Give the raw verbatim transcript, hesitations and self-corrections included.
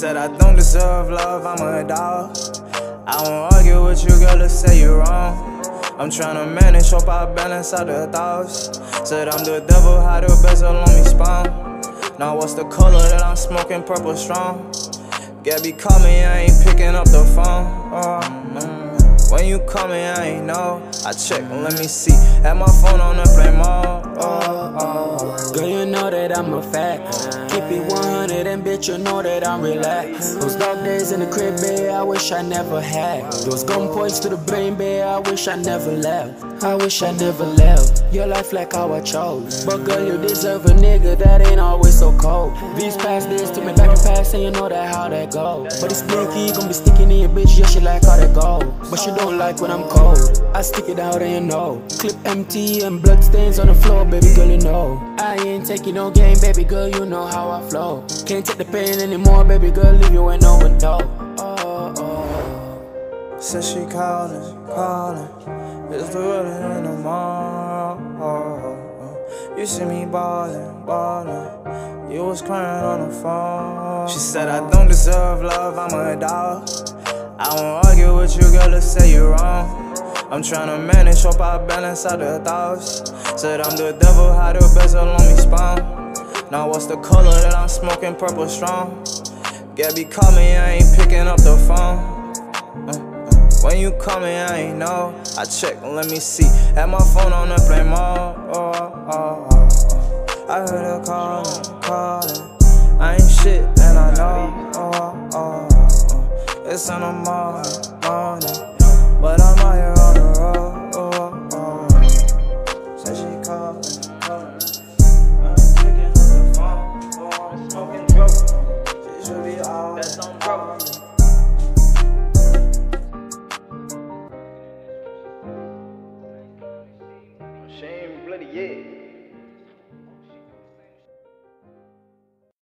said I don't deserve love, I'm a dog. I won't argue with you, girl, if say you're wrong. I'm tryna manage, hope I balance out the thoughts. Said I'm the devil, how the bezel on me spawn. Now what's the color that I'm smoking? Purple strong. Gabby call me, I ain't picking up the phone. Oh, mm. When you call me, I ain't know. I check, let me see. Had my phone on airplane mode. Oh, oh. Girl, you know that I'm a fact. Keep it one hundred and bitch, you know that I'm relaxed. Those dark days in the crib, babe, I wish I never had. Those gun points to the brain, babe, I wish I never left. I wish I never left. Your life like how I chose. But girl, you deserve a nigga that ain't always so cold. These past days took me back and past, and you know that how that go. But it's sneaky, gon' be sticking in your bitch, yeah, she like how that go. But she don't like when I'm cold. I stick it out and you know. Clip empty and blood stains on the floor, baby girl, you know. I ain't taking no game, baby girl, you know how I flow. Can't take the pain anymore, baby girl, leave you ain't no one though. Oh, oh. Says she callin', callin', it's the world in the morning. Oh, oh. You see me ballin', ballin', you was crying on the phone. She said I don't deserve love, I'm a dog. I won't argue with you, girl, if say you're wrong. I'm tryna manage, hope I balance out the thoughts. Said I'm the devil, how the bezel on me spawn. Now what's the color that I'm smoking? Purple strong. Gabby call me, I ain't picking up the phone. Uh, uh. When you call me, I ain't know. I check, let me see. Had my phone on airplane mode. Oh, oh, oh, oh. I heard her calling, calling. I ain't shit, and I know. Oh, oh, oh. It's in the morning, morning, but I'm out here on the road. Oh, oh. Said she calling, calling. That's on broke. Shame bloody yeah.